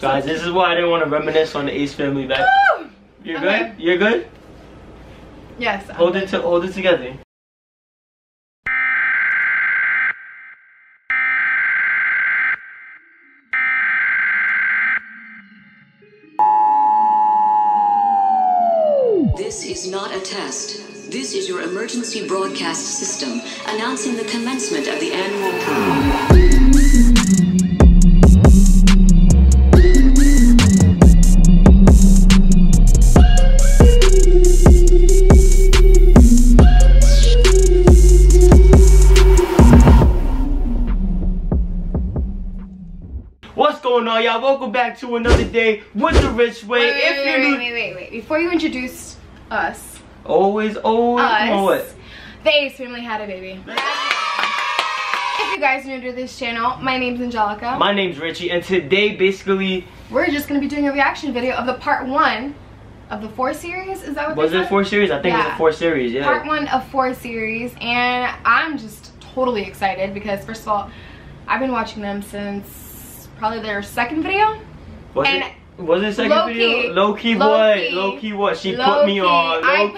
Guys, this is why I didn't want to reminisce on the Ace Family back. You're okay. Good? You're good? Yes. Hold it together. This is not a test. This is your emergency broadcast system announcing the commencement of the annual prom. Y'all, welcome back to another day with the Rich Way. Wait, before you introduce us, the Ace Family had a baby. If you guys are new to this channel, my name's Angelica. My name's Richie, and today basically we're just gonna be doing a reaction video of the part one of the 4 series. Is that what was it? 4 series? I think it was a 4 series. Yeah. Part one of 4 series, and I'm just totally excited because first of all, I've been watching them since probably their second video. Was it second video? Low key, she put me on. And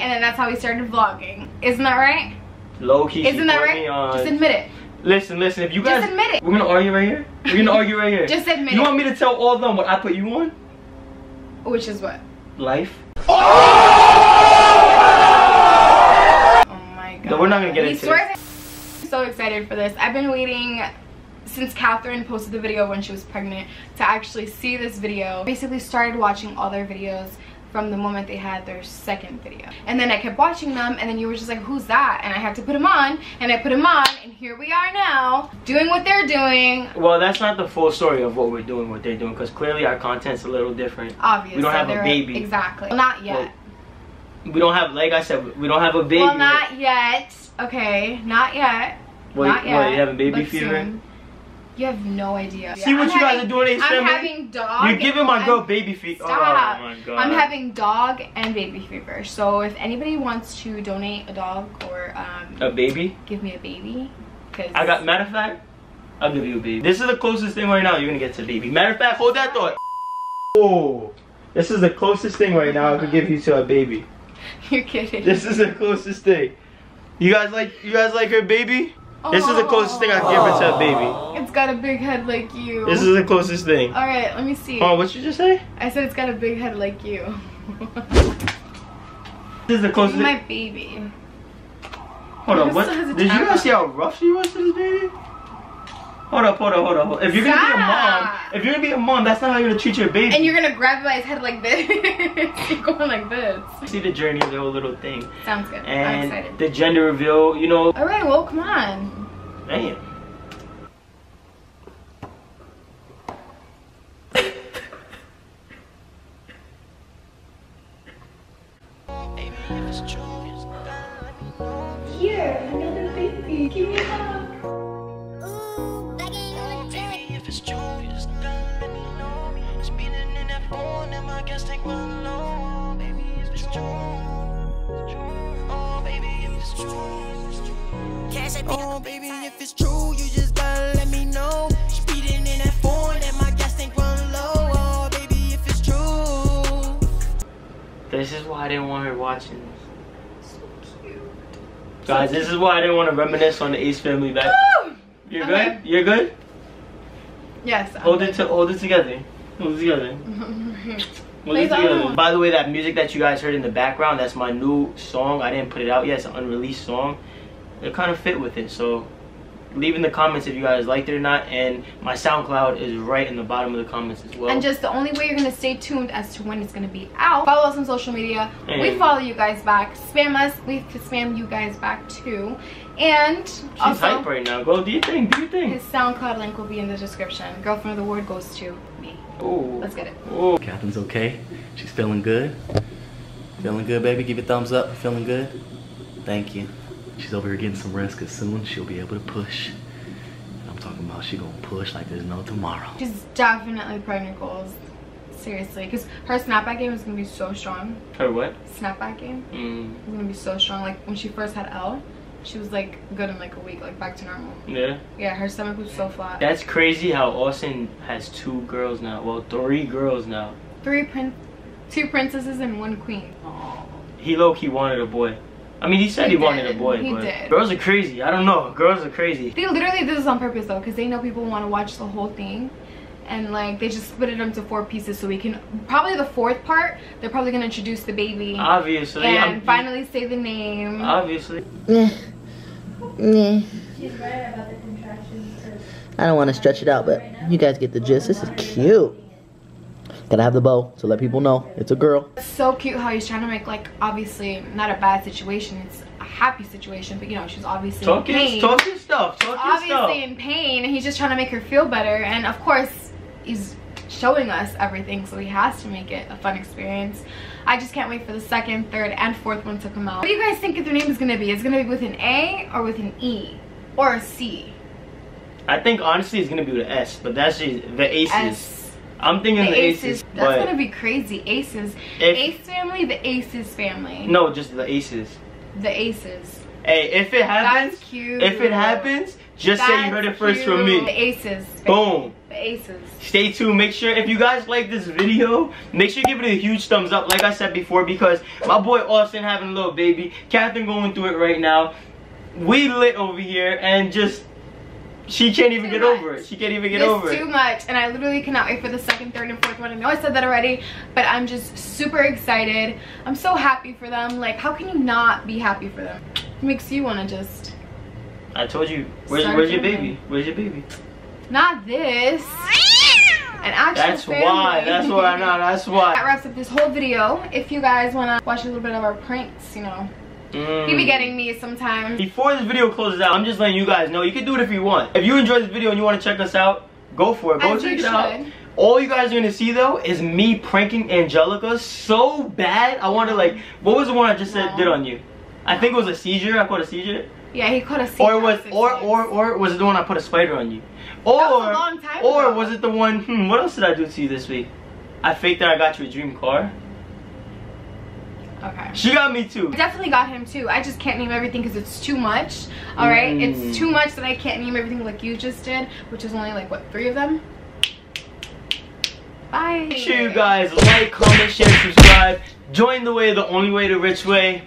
then that's how we started vlogging. Isn't that right? Low key, isn't that right? Just admit it. Listen. If you guys, just admit it. We're gonna argue right here. Just admit it. You want me to tell all of them what I put you on? Which is what? Life. Oh my god. No, we're not gonna get into it. I'm so excited for this. I've been waiting since Catherine posted the video when she was pregnant to actually see this video. Basically started watching all their videos from the moment they had their second video, and then I kept watching them, and then you were just like, who's that? And I had to put him on, and I put him on, and here we are now doing what they're doing. Well, that's not the full story of what we're doing, what they're doing, because clearly our content's a little different. Obviously we don't have a baby. Exactly. Well, not yet. Well, we don't have, like I said, we don't have a baby. Well, not yet. Okay, not yet. Well, not yet. Well, you having baby fever? Soon. You have no idea. See what you guys are doing, Ace Family? I'm having dog. You're giving my girl baby fever. Stop. Oh my god. I'm having dog and baby fever. So if anybody wants to donate a dog or a baby, give me a baby. Cause I got, matter of fact, I'll give you a baby. This is the closest thing right now you're gonna get to a baby. Matter of fact, hold that thought. Oh, this is the closest thing right now I could give you to a baby. You're kidding. This is the closest thing. You guys like her baby? This is the closest thing I can give her to a baby. It's got a big head like you. This is the closest thing. All right, let me see. Oh, what did you just say? I said it's got a big head like you. This is the closest. My baby. Hold on, what? Did you guys see how rough she was to this baby? Hold up. If you're gonna be a mom, that's not how you're gonna treat your baby. And you're gonna grab by his head like this, going like this. See the journey of the whole little thing. Sounds good. And I'm excited. The gender reveal, you know. All right, well, come on. Damn. Here, another baby. Give me a hug. Oh baby, if it's true, you just gotta let me know. Speeding in that phone and my gas tank run low. Oh baby, if it's true. This is why I didn't want her watching this. So cute. Guys, this is why I didn't want to reminisce on the Ace Family back. You're okay. Good? You're good? Yes. Hold it together. By the way, that music that you guys heard in the background, that's my new song. I didn't put it out yet, it's an unreleased song. It kind of fit with it, so leave in the comments if you guys liked it or not, and my SoundCloud is right in the bottom of the comments as well. And just the only way you're going to stay tuned as to when it's going to be out, follow us on social media, and we follow you guys back, spam us, we spam you guys back too, and she's also hype right now. Go do your thing. His SoundCloud link will be in the description. Girlfriend of the Word goes to me. Oh, let's get it. Oh, Catherine's okay, she's feeling good, baby. Give it a thumbs up. Feeling good, thank you. She's over here getting some rest because soon she'll be able to push. And I'm talking about she gonna push like there's no tomorrow. She's definitely pregnant goals. Seriously, because her snapback game is gonna be so strong. Her what? Snapback game. It's gonna be so strong. Like when she first had Elle, she was like good in like a week, like back to normal. Yeah. Yeah, her stomach was so flat. That's crazy how Austin has two girls now. Well, three girls now. Two princesses and one queen. Oh. He low-key wanted a boy. I mean, he said he wanted a boy, but did. Girls are crazy. I don't know. Girls are crazy. They literally did this on purpose, though, because they know people want to watch the whole thing. And, like, they just split it into four pieces so we can... Probably the fourth part, they're probably going to introduce the baby. Obviously. And finally say the name. Obviously. She's right about the contractions. I don't want to stretch it out, but you guys get the gist. This is cute. Gotta have the bow to let people know it's a girl. It's so cute how he's trying to make, like, obviously not a bad situation, it's a happy situation, but you know, she's obviously in pain, and he's just trying to make her feel better. And of course he's showing us everything, so he has to make it a fun experience. I just can't wait for the second, third, and fourth one to come out. What do you guys think their name is gonna be? It's gonna be with an A or with an E or a C? I think honestly it's gonna be with an S, but that's just the Aces. I'm thinking the Aces. That's gonna be crazy. Aces. Ace Family, the Aces Family. No, just the Aces. The Aces. Hey, if it happens, that's cute. If it happens, just say you heard it first from me. The Aces. Boom. The Aces. Stay tuned. Make sure, if you guys like this video, make sure you give it a huge thumbs up, like I said before, because my boy Austin having a little baby, Catherine going through it right now. We lit over here, and just... She can't even get over it. She can't even get over it. It's too much, and I literally cannot wait for the second, third, and fourth one. I know I said that already, but I'm just super excited. I'm so happy for them. Like, how can you not be happy for them? It makes you want to just... I told you. Where's your baby? Where's your baby? Not this. An actual family. That's why. That wraps up this whole video. If you guys want to watch a little bit of our pranks, you know... He be getting me sometimes. Before this video closes out, I'm just letting you guys know you can do it if you want. If you enjoyed this video and you want to check us out, go for it. Go check it out. All you guys are going to see though is me pranking Angelica so bad. I want to, like, what was the one I just said did on you? I think it was a seizure. I caught a seizure. Yeah, he caught a seizure. Or was it the one I put a spider on you? Or that was a long time ago. Was it the one? What else did I do to you this week? I faked that I got you a dream car. Okay. She got me too. I definitely got him too. I just can't name everything because it's too much. Alright? It's too much that I can't name everything like you just did, which is only like, what, 3 of them? Bye. Make sure you guys like, comment, share, subscribe. Join the way, the only way, the Rich Way.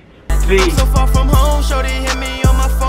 Peace. I'm so far from home, shorty hit me on my phone.